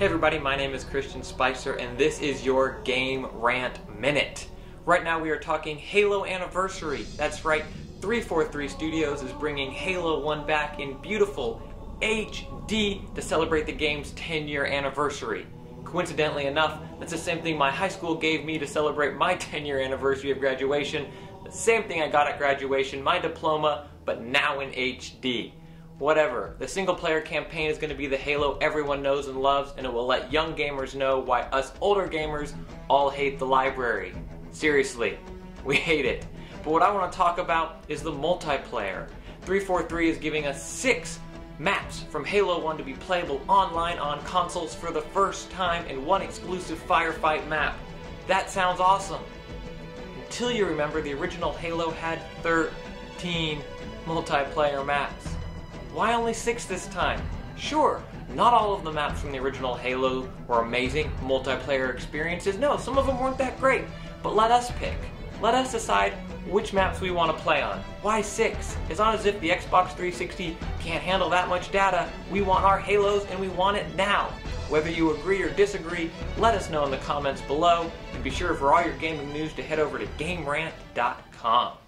Hey everybody, my name is Christian Spicer and this is your Game Rant Minute. Right now we are talking Halo Anniversary. That's right, 343 Studios is bringing Halo 1 back in beautiful HD to celebrate the game's 10-year anniversary. Coincidentally enough, that's the same thing my high school gave me to celebrate my 10-year anniversary of graduation. The same thing I got at graduation, my diploma, but now in HD. Whatever. The single-player campaign is going to be the Halo everyone knows and loves, and it will let young gamers know why us older gamers all hate the library. Seriously, we hate it. But what I want to talk about is the multiplayer. 343 is giving us 6 maps from Halo 1 to be playable online on consoles for the first time in one exclusive firefight map. That sounds awesome. Until you remember the original Halo had 13 multiplayer maps. Why only 6 this time? Sure, not all of the maps from the original Halo were amazing multiplayer experiences. No, some of them weren't that great. But let us pick. Let us decide which maps we want to play on. Why 6? It's not as if the Xbox 360 can't handle that much data. We want our Halos and we want it now. Whether you agree or disagree, let us know in the comments below. And be sure for all your gaming news to head over to GameRant.com.